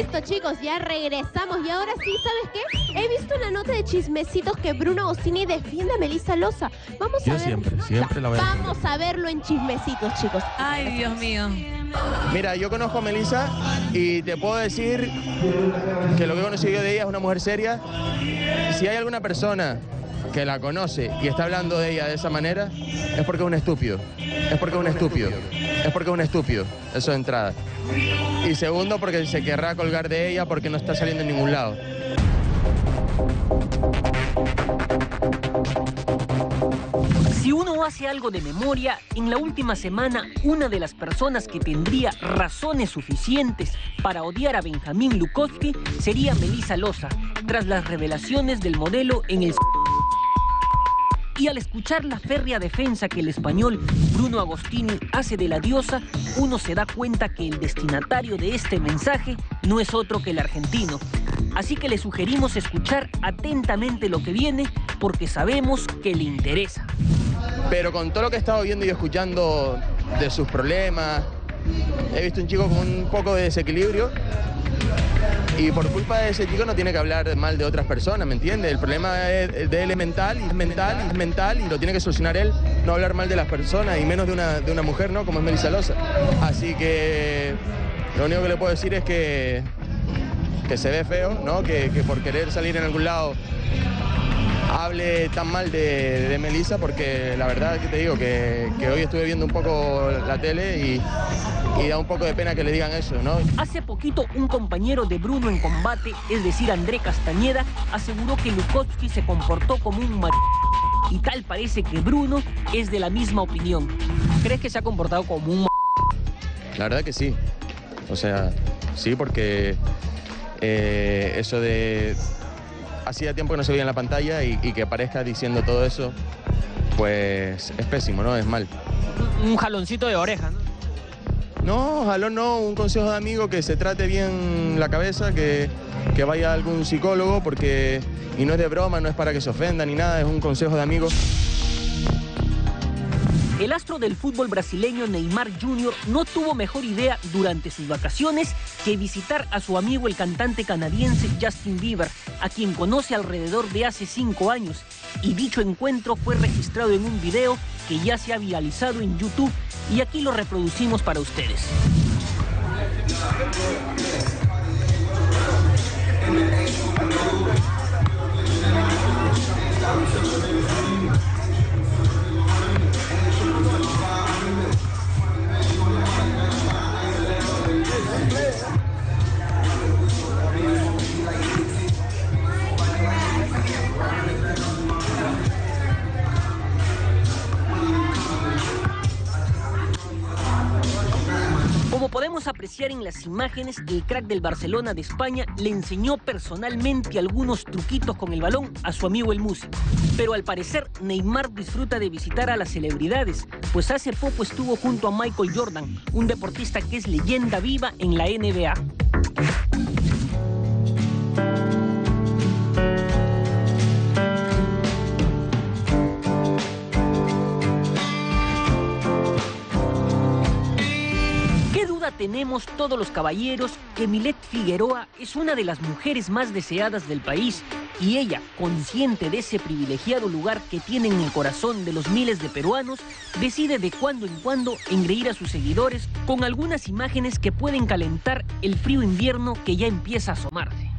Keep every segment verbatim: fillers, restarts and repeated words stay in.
Listo, chicos, ya regresamos. Y ahora sí, ¿sabes qué? He visto una nota de chismecitos que Bruno Ocini defiende a Melissa Loza. Vamos Yo a ver. Siempre, siempre la voy a defender. Vamos a verlo en chismecitos, chicos. Ay, Dios mío. Mira, yo conozco a Melissa y te puedo decir que lo que he conocido de ella es una mujer seria. Si hay alguna persona que la conoce y está hablando de ella de esa manera, es porque es un estúpido. Es porque es un estúpido. Es porque es un estúpido. Eso de entrada. Y segundo, porque se querrá colgar de ella porque no está saliendo en ningún lado. Si uno hace algo de memoria, en la última semana una de las personas que tendría razones suficientes para odiar a Benjamín Lukovski sería Melissa Loza, tras las revelaciones del modelo en el... Y al escuchar la férrea defensa que el español Bruno Agostini hace de la diosa, uno se da cuenta que el destinatario de este mensaje no es otro que el argentino. Así que le sugerimos escuchar atentamente lo que viene, porque sabemos que le interesa. Pero con todo lo que he estado viendo y escuchando de sus problemas, he visto un chico con un poco de desequilibrio. Y por culpa de ese chico no tiene que hablar mal de otras personas, ¿me entiendes? El problema es de él es mental, y es mental, y es mental, y lo tiene que solucionar él, no hablar mal de las personas, y menos de una, de una mujer, ¿no? Como es Melissa Loza. Así que lo único que le puedo decir es que, que se ve feo, ¿no? Que, que por querer salir en algún lado hable tan mal de, de Melissa, porque la verdad que te digo que, que hoy estuve viendo un poco la tele y... Y da un poco de pena que le digan eso, ¿no? Hace poquito, un compañero de Bruno en combate, es decir, André Castañeda, aseguró que Lukovski se comportó como un mar... Y tal parece que Bruno es de la misma opinión. ¿Crees que se ha comportado como un mar... La verdad que sí. O sea, sí, porque eh, eso de... Hacía tiempo que no se veía en la pantalla y, y que aparezca diciendo todo eso, pues es pésimo, ¿no? Es mal. Un jaloncito de oreja, ¿no? No, ojalá no, un consejo de amigo, que se trate bien la cabeza, que, que vaya a algún psicólogo, porque, y no es de broma, no es para que se ofenda ni nada, es un consejo de amigo. El astro del fútbol brasileño Neymar junior no tuvo mejor idea durante sus vacaciones que visitar a su amigo el cantante canadiense Justin Bieber, a quien conoce alrededor de hace cinco años. Y dicho encuentro fue registrado en un video que ya se ha viralizado en YouTube y aquí lo reproducimos para ustedes. Podemos apreciar en las imágenes, el crack del Barcelona de España le enseñó personalmente algunos truquitos con el balón a su amigo el músico. Pero al parecer Neymar disfruta de visitar a las celebridades, pues hace poco estuvo junto a Michael Jordan, un deportista que es leyenda viva en la N B A. Tenemos todos los caballeros que Milet Figueroa es una de las mujeres más deseadas del país y ella, consciente de ese privilegiado lugar que tiene en el corazón de los miles de peruanos, decide de cuando en cuando engreír a sus seguidores con algunas imágenes que pueden calentar el frío invierno que ya empieza a asomarse.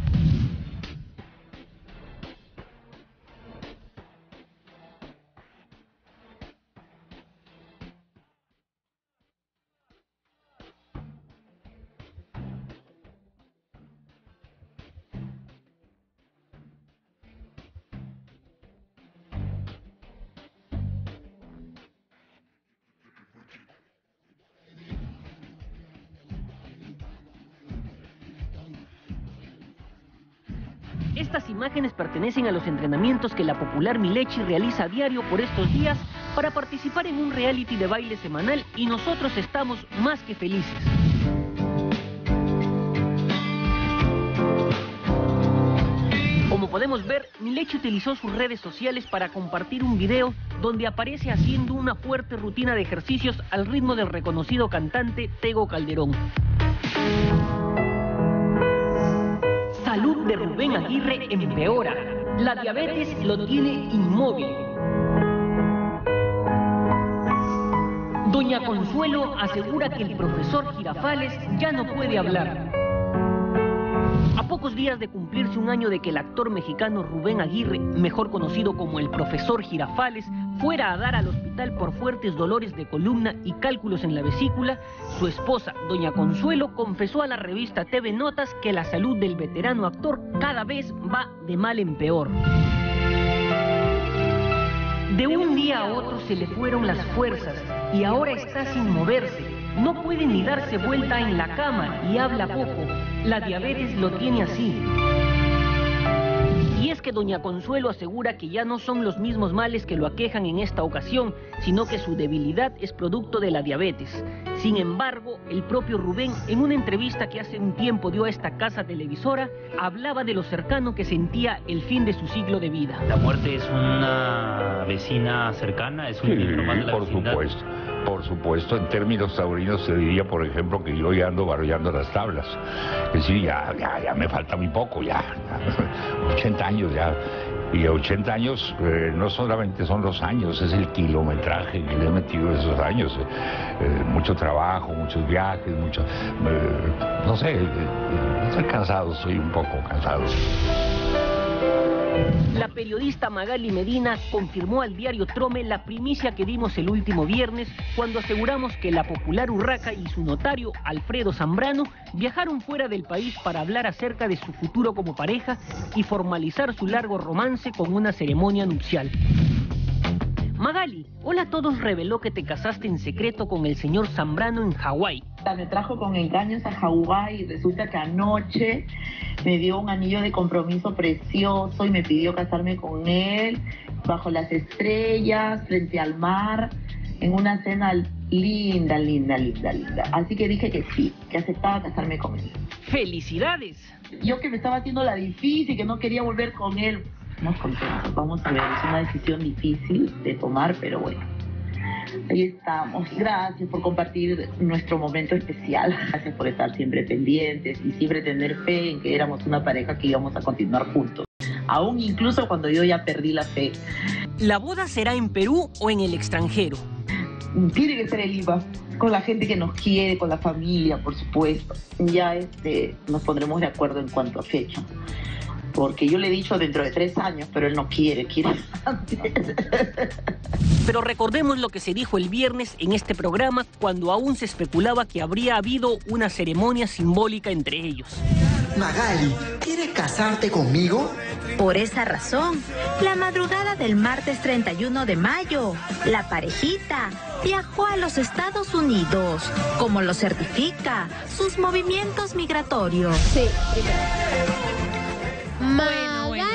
Estas imágenes pertenecen a los entrenamientos que la popular Milechi realiza a diario por estos días para participar en un reality de baile semanal y nosotros estamos más que felices. Como podemos ver, Milechi utilizó sus redes sociales para compartir un video donde aparece haciendo una fuerte rutina de ejercicios al ritmo del reconocido cantante Tego Calderón. Rubén Aguirre empeora. La diabetes lo tiene inmóvil. Doña Consuelo asegura que el profesor Girafales ya no puede hablar. A pocos días de cumplirse un año de que el actor mexicano Rubén Aguirre, mejor conocido como el profesor Girafales, fuera a dar al hospital por fuertes dolores de columna y cálculos en la vesícula, su esposa, doña Consuelo, confesó a la revista T V Notas que la salud del veterano actor cada vez va de mal en peor. De un día a otro se le fueron las fuerzas y ahora está sin moverse. No puede ni darse vuelta en la cama y habla poco. La diabetes lo tiene así. Y es que doña Consuelo asegura que ya no son los mismos males que lo aquejan en esta ocasión, sino que su debilidad es producto de la diabetes. Sin embargo, el propio Rubén, en una entrevista que hace un tiempo dio a esta casa televisora, hablaba de lo cercano que sentía el fin de su siglo de vida. La muerte es una vecina cercana, es un miembro más de la vecindad. Por supuesto. Por supuesto, en términos taurinos se diría, por ejemplo, que yo ya ando barollando las tablas. Es decir, ya, ya, ya me falta muy poco, ya, ya ochenta años ya. Y ochenta años eh, no solamente son los años, es el kilometraje que le he metido esos años. Eh, eh, mucho trabajo, muchos viajes, mucho, eh, no sé, eh, estoy cansado, estoy un poco cansado. La periodista Magaly Medina confirmó al diario Trome la primicia que dimos el último viernes cuando aseguramos que la popular urraca y su notario Alfredo Zambrano viajaron fuera del país para hablar acerca de su futuro como pareja y formalizar su largo romance con una ceremonia nupcial. Magaly, Hola a Todos reveló que te casaste en secreto con el señor Zambrano en Hawái. Me trajo con engaños a Hawái y resulta que anoche me dio un anillo de compromiso precioso y me pidió casarme con él bajo las estrellas, frente al mar, en una cena linda, linda, linda, linda. Así que dije que sí, que aceptaba casarme con él. ¡Felicidades! Yo que me estaba haciendo la difícil, que no quería volver con él. Estamos contentos, vamos a ver, es una decisión difícil de tomar, pero bueno. Ahí estamos. Gracias por compartir nuestro momento especial. Gracias por estar siempre pendientes y siempre tener fe en que éramos una pareja que íbamos a continuar juntos. Aún incluso cuando yo ya perdí la fe. ¿La boda será en Perú o en el extranjero? Tiene que ser el I V A, con la gente que nos quiere, con la familia, por supuesto. Ya este, nos pondremos de acuerdo en cuanto a fecha. Porque yo le he dicho dentro de tres años, pero él no quiere, quiere antes. Pero recordemos lo que se dijo el viernes en este programa cuando aún se especulaba que habría habido una ceremonia simbólica entre ellos. Magaly, ¿quieres casarte conmigo? Por esa razón, la madrugada del martes treinta y uno de mayo, la parejita viajó a los Estados Unidos, como lo certifica sus movimientos migratorios. Sí, Magaly bueno, bueno.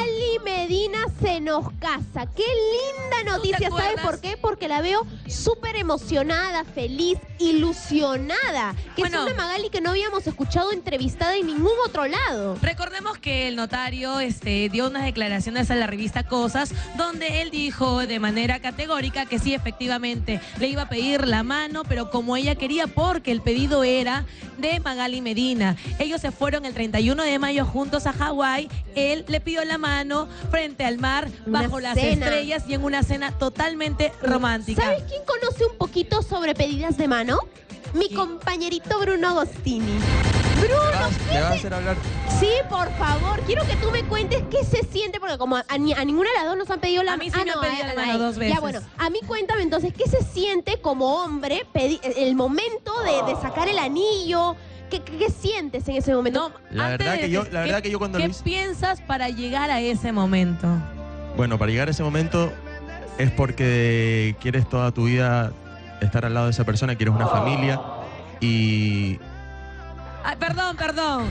Medina se nos casa. Qué linda noticia, ¿sabes por qué? Porque la veo súper emocionada, feliz, ilusionada. Que bueno, es una Magaly que no habíamos escuchado entrevistada en ningún otro lado. Recordemos que el notario este, dio unas declaraciones a la revista Cosas, donde él dijo de manera categórica que sí, efectivamente, le iba a pedir la mano, pero como ella quería, porque el pedido era de Magaly Medina. Ellos se fueron el treinta y uno de mayo juntos a Hawái. Él le pidió la mano frente al mar, bajo las estrellas y en una cena totalmente romántica. ¿Sabes quién conoce un poquito sobre pedidas de mano? Mi compañerito Bruno Agostini. Bruno, ¿qué vas a hacer hablar? Sí, por favor, quiero que tú me cuentes qué se siente, porque como a, a, a ninguna de las dos nos han pedido la mano. A mí sí ah, me no, han pedido eh, la mano dos veces. Ya, bueno, a mí cuéntame entonces, ¿qué se siente como hombre pedi el momento de, de sacar el anillo? ¿Qué, qué, ¿Qué sientes en ese momento? No, la verdad, de, que yo, la verdad que yo cuando... ¿Qué Luis... piensas para llegar a ese momento? Bueno, para llegar a ese momento es porque quieres toda tu vida estar al lado de esa persona, quieres una oh. familia y... Ay, perdón, perdón.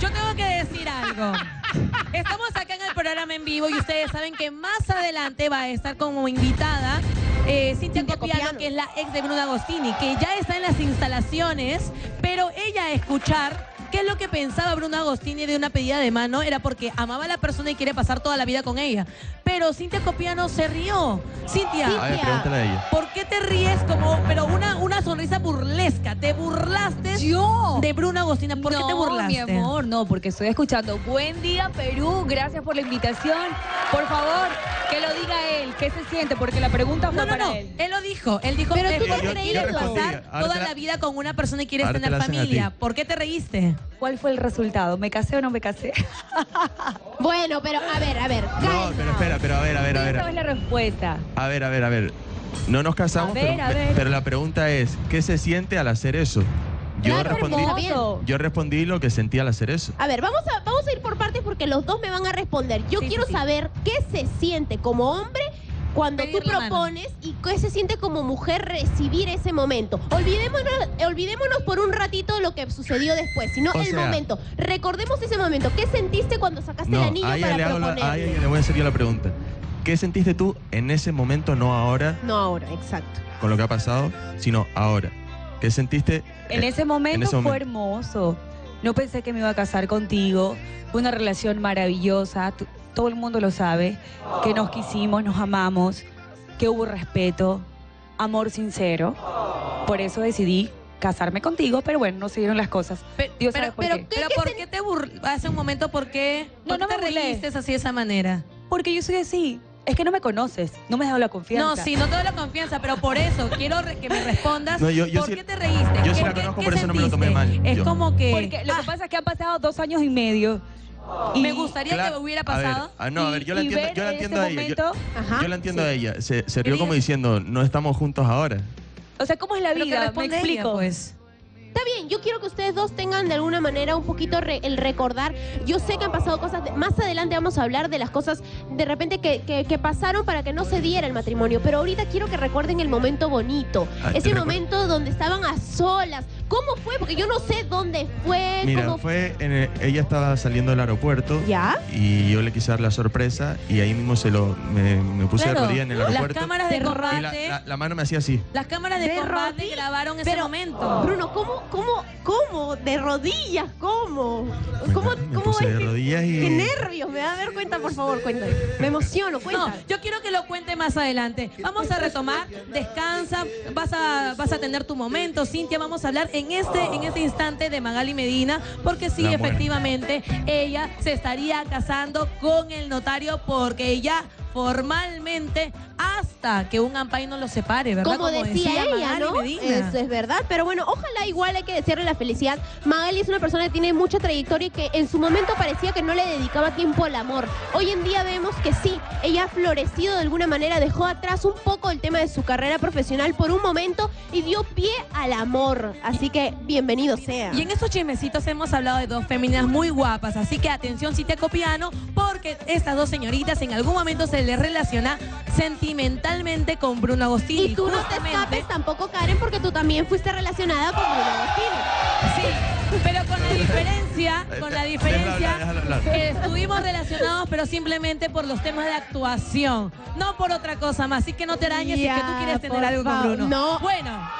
Yo tengo que decir algo. Estamos acá en el programa en vivo y ustedes saben que más adelante va a estar como invitada... Eh, Cynthia Coppiano, que es la ex de Bruno Agostini, que ya está en las instalaciones, pero ella a escuchar ¿Qué es lo que pensaba Bruno Agostini de una pedida de mano? Era porque amaba a la persona y quiere pasar toda la vida con ella. Pero Cynthia Coppiano se rió. Cynthia, a ver, pregúntale a ella. ¿Por qué te ríes como, pero una, una sonrisa burlesca? ¿Te burlaste ¿Yo? de Bruno Agostini? ¿Por no, qué te burlaste? mi amor, no, porque estoy escuchando. Buen día, Perú. Gracias por la invitación. Por favor, que lo diga él. ¿Qué se siente? Porque la pregunta fue no, no, para no. él. Él lo dijo. Él dijo, pero tú te creíste pasar toda la... la vida con una persona y quieres tener te familia. ¿Por qué te reíste? ¿Cuál fue el resultado? ¿Me casé o no me casé? Bueno, pero a ver, a ver. No, pero espera, pero a ver, a ver, a ver. Esa es la respuesta. A ver, a ver, a ver. No nos casamos, ver, pero, pero la pregunta es, ¿qué se siente al hacer eso? Yo, claro, respondí, yo respondí lo que sentí al hacer eso. A ver, vamos a, vamos a ir por partes porque los dos me van a responder. Yo sí, quiero sí. saber qué se siente como hombre cuando tú propones y qué se siente como mujer recibir ese momento. Olvidémonos, olvidémonos por un ratito de lo que sucedió después, sino o el sea, momento. Recordemos ese momento. ¿Qué sentiste cuando sacaste no, el anillo para proponerle? A ella le voy a hacer yo la pregunta. ¿Qué sentiste tú en ese momento, no ahora? No ahora, exacto. Con lo que ha pasado, sino ahora. ¿Qué sentiste? En ese momento, en ese momento. fue hermoso. No pensé que me iba a casar contigo. Fue una relación maravillosa. Todo el mundo lo sabe, que nos quisimos, nos amamos, que hubo respeto, amor sincero. Por eso decidí casarme contigo, pero bueno, no se dieron las cosas. Pero, Dios pero, sabe por pero, qué. Pero ¿por qué te burlaste hace un momento? ¿Por qué no, ¿por no te reíste así de esa manera? Porque yo soy así. Es que no me conoces, no me has dado la confianza. No, sí, no te doy la confianza, pero por eso quiero que me respondas. No, yo, yo ¿Por sí, qué te reíste? Yo sí la conozco, por eso sentiste? no me lo tomé mal. Es yo. como que... Porque lo ah. que pasa es que han pasado dos años y medio. Y me gustaría claro, que hubiera pasado. A ver, no, a ver, yo la entiendo, yo la entiendo a ella. Momento, yo, ajá, yo la entiendo sí. a ella. Se, se rió como diciendo, no estamos juntos ahora. O sea, ¿cómo es la vida? Me explico. Ella, pues. Está bien, yo quiero que ustedes dos tengan de alguna manera un poquito re, el recordar. Yo sé que han pasado cosas, de, más adelante vamos a hablar de las cosas de repente que, que, que pasaron para que no se diera el matrimonio, pero ahorita quiero que recuerden el momento bonito, Ay, ese momento donde estaban a solas. ¿Cómo fue? Porque yo no sé dónde fue. Mira, cómo... fue en el, ella estaba saliendo del aeropuerto. ¿Ya? Y yo le quise dar la sorpresa y ahí mismo se lo, me, me puse claro. de rodilla en el aeropuerto. Las cámaras de combate. La, la, la mano me hacía así. Las cámaras de, de combate rodilla. grabaron pero, ese momento. Bruno, ¿cómo, cómo, cómo? ¿De rodillas? ¿Cómo? Me, ¿Cómo, me cómo puse de rodillas y... Qué nervios, me va a dar cuenta, por favor, cuéntame. Me emociono, cuéntame. No, yo quiero que lo cuente más adelante. Vamos a retomar, descansa, vas a, vas a tener tu momento, Cynthia, vamos a hablar en este, en este instante de Magaly Medina, porque sí, efectivamente, ella se estaría casando con el notario porque ella... formalmente hasta que un amparo no los separe, ¿verdad? Como, Como decía, decía ella, ¿no? Eso es verdad, pero bueno, ojalá igual hay que desearle la felicidad. Magaly es una persona que tiene mucha trayectoria y que en su momento parecía que no le dedicaba tiempo al amor. Hoy en día vemos que sí, ella ha florecido de alguna manera, dejó atrás un poco el tema de su carrera profesional por un momento y dio pie al amor, así que bienvenido sea. Y en estos chismecitos hemos hablado de dos féminas muy guapas, así que atención Cynthia Coppiano, porque estas dos señoritas en algún momento se le relaciona sentimentalmente con Bruno Agostini. Y tú Justamente. no te escapes tampoco, Karen, porque tú también fuiste relacionada con Bruno Agostini. Sí, pero con la diferencia, con la diferencia, déjalo, déjalo, déjalo. Eh, estuvimos relacionados, pero simplemente por los temas de actuación, no por otra cosa más. Así que no te arañes si que tú quieres tener algo con Bruno. No. Bueno.